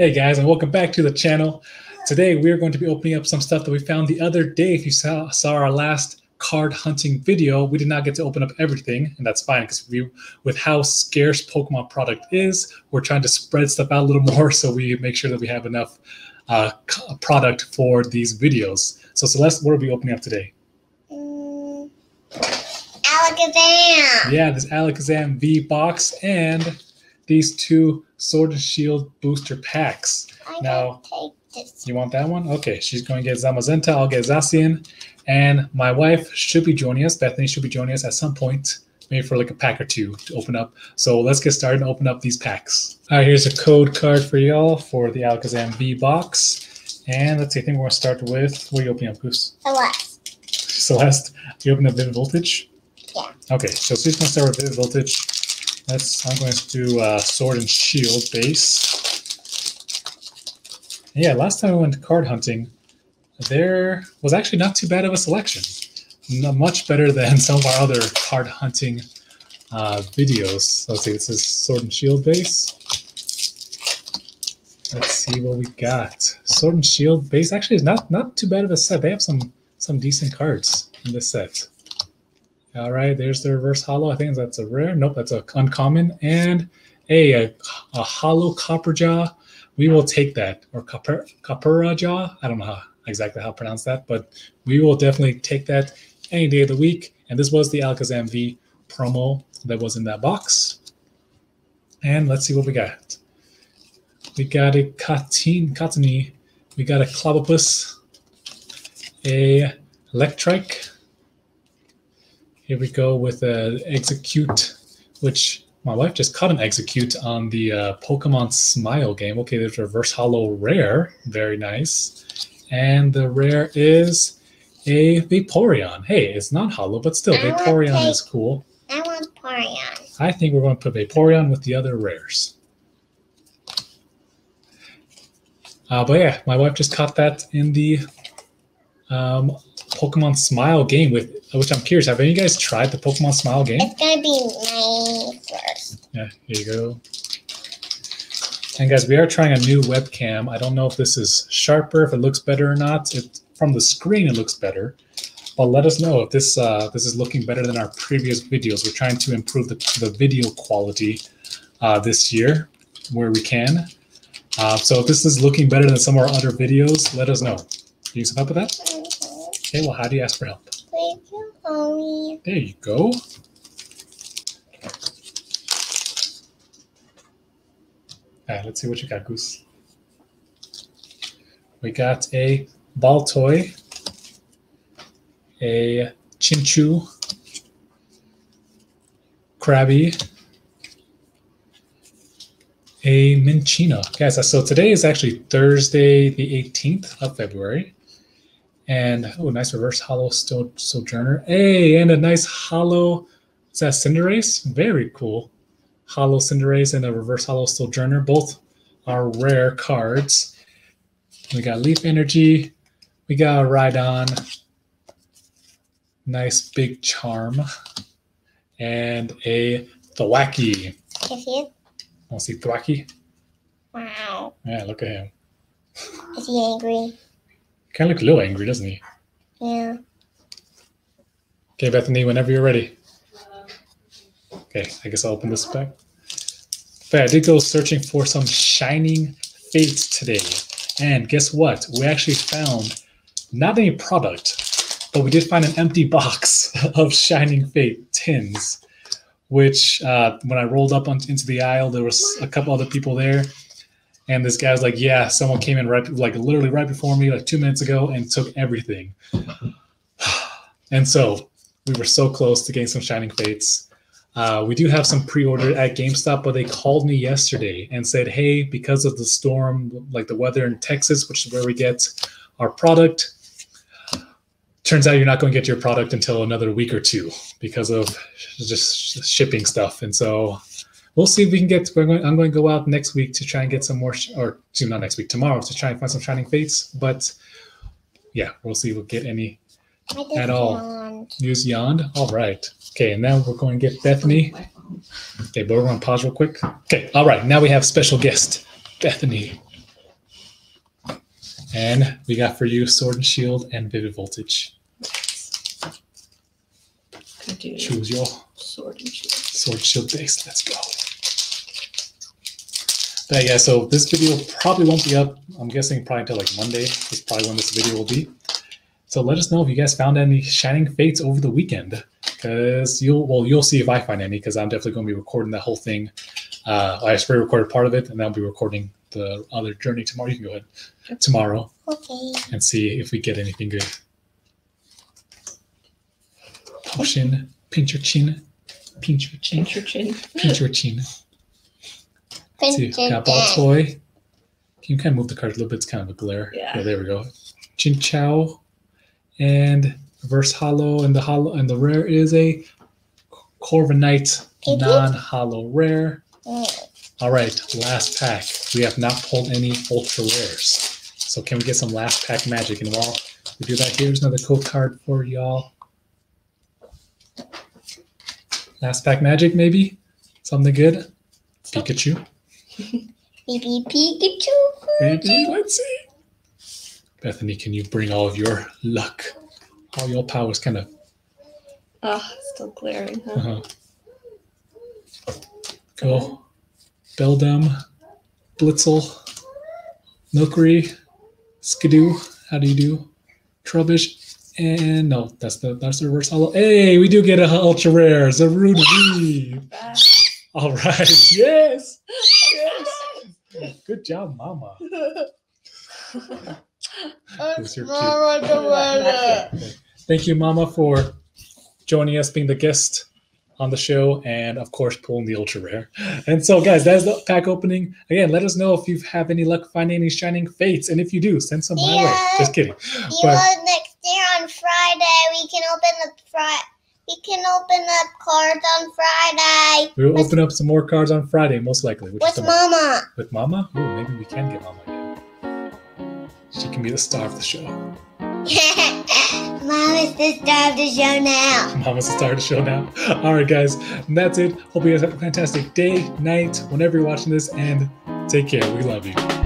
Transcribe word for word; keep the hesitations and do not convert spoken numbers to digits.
Hey guys, and welcome back to the channel. Today we are going to be opening up some stuff that we found the other day. If you saw, saw our last card hunting video, we did not get to open up everything, and that's fine because we, with how scarce Pokemon product is, we're trying to spread stuff out a little more so we make sure that we have enough uh, product for these videos. So Celeste, what are we opening up today? Mm, Alakazam! Yeah, this Alakazam V-Box and these two Sword and Shield booster packs. I now, take this. You want that one? Okay, she's going to get Zamazenta, I'll get Zacian, and my wife should be joining us. Bethany should be joining us at some point, maybe for like a pack or two to open up. So let's get started and open up these packs. All right, here's a code card for y'all for the Alakazam V box. And let's see, I think we're going to start with, what are you opening up, Goose? Celeste. Celeste, you open up Vivid Voltage? Yeah. Okay, so she's going to start with Vivid Voltage. Let's, I'm going to do uh, Sword and Shield base. Yeah, last time I went card hunting, there was actually not too bad of a selection. Not much better than some of our other card hunting uh, videos. Let's see, this is Sword and Shield base. Let's see what we got. Sword and Shield base actually is not, not too bad of a set. They have some, some decent cards in this set. All right, there's the reverse hollow. I think that's a rare. Nope, that's an uncommon. And a, a, a hollow Copperjaw. We will take that. Or Copper, Copperjaw. I don't know how, exactly how to pronounce that, but we will definitely take that any day of the week. And this was the Alakazam V promo that was in that box. And let's see what we got. We got a Katini. Katini. We got a Clubopus. A Electrike. Here we go with an Exeggcute, which my wife just caught an Exeggcute on the uh, Pokemon Smile game. Okay, there's a reverse hollow rare. Very nice. And the rare is a Vaporeon. Hey, it's not hollow, but still, I Vaporeon take, is cool. I want Vaporeon. I think we're going to put Vaporeon with the other rares. Uh, but yeah, my wife just caught that in the um, Pokemon Smile game, with which I'm curious, have any of you guys tried the Pokemon Smile game? It's gonna be my first. Yeah, here you go. And guys, we are trying a new webcam. I don't know if this is sharper, if it looks better or not. It, from the screen it looks better, but let us know if this uh, this is looking better than our previous videos. We're trying to improve the, the video quality uh, this year where we can. Uh, so if this is looking better than some of our other videos, let us know. Can you help with that? Okay, well, how do you ask for help? Thank you, Ollie. There you go. All right, let's see what you got, Goose. We got a Baltoy, a Chinchu, Crabby, a Minchino. Guys, so today is actually Thursday, the eighteenth of February. And, oh, nice reverse hollow Stonjourner. Hey, and a nice hollow, is that Cinderace? Very cool. Hollow Cinderace and a reverse hollow Stonjourner. Both are rare cards. We got Leaf Energy. We got a Rhydon. Nice big charm. And a Thwackey. Is he? Want to see Thwackey? Wow. Yeah, look at him. Is he angry? Kind of look a little angry, doesn't he? Yeah. Okay, Bethany, whenever you're ready. Okay, I guess I'll open this back. But I did go searching for some Shining Fate today. And guess what? We actually found not any product, but we did find an empty box of Shining Fate tins, which uh, when I rolled up on, into the aisle, there was a couple other people there. And this guy's like, yeah, someone came in right, like literally right before me, like two minutes ago, and took everything. And so we were so close to getting some Shining Fates. Uh, we do have some pre-ordered at GameStop, but they called me yesterday and said, hey, because of the storm, like the weather in Texas, which is where we get our product, turns out you're not going to get your product until another week or two because of just shipping stuff. And so we'll see if we can get, we're going, I'm going to go out next week to try and get some more, or not next week, tomorrow, to try and find some Shining Fates. But yeah, we'll see if we'll get any at all. Use yawned. All right. Okay, and now we're going to get Bethany. Okay, but we're going to pause real quick. Okay, all right. Now we have special guest, Bethany. And we got for you Sword and Shield and Vivid Voltage. Do Choose your Sword and Shield. Sword and Shield base. Let's go. But yeah, so this video probably won't be up, I'm guessing probably until like Monday is probably when this video will be. So let us know if you guys found any Shining Fates over the weekend. Because you'll, well, you'll see if I find any, because I'm definitely going to be recording that whole thing. Uh, I just pre-recorded part of it, and I'll be recording the other journey tomorrow. You can go ahead tomorrow okay. and see if we get anything good. Potion, pinch your chin, pinch your chin, pinch your chin, pinch your chin. Let's see, we got Baltoy. Can you kind of move the card a little bit? It's kind of a glare. Yeah. Yeah, there we go. Chinchu and reverse hollow, and the hollow and the rare is a Corviknight non-hollow rare. Yeah. All right, last pack. We have not pulled any ultra rares, so can we get some last pack magic? And while we do that, here's another code card for y'all. Last pack magic, maybe something good. Stop. Pikachu. Baby Pikachu. Baby, let's see. Bethany, can you bring all of your luck? All your power is kind of. Ah, oh, still glaring, huh? Uh-huh. Go. Beldum, Blitzle, Milcery, Skiddo. How do you do? Trubbish, and no, that's the that's the reverse hollow. Hey, we do get a ultra rare, Zorude. All right, yes, yes. Good job, Mama. Who's your cute? Thank you, Mama, for joining us, being the guest on the show, and of course pulling the ultra rare. And so guys, that's the pack opening. Again, let us know if you have any luck finding any Shining Fates, and if you do, send some my way. Just kidding. But next year on Friday we can open the fri we can open up cards on Friday. We'll with, open up some more cards on Friday, most likely. With Mama. With Mama? Ooh, maybe we can get Mama again. She can be the star of the show. Mama's the star of the show now. Mama's the star of the show now. All right, guys, and that's it. Hope you guys have a fantastic day, night, whenever you're watching this, and take care. We love you.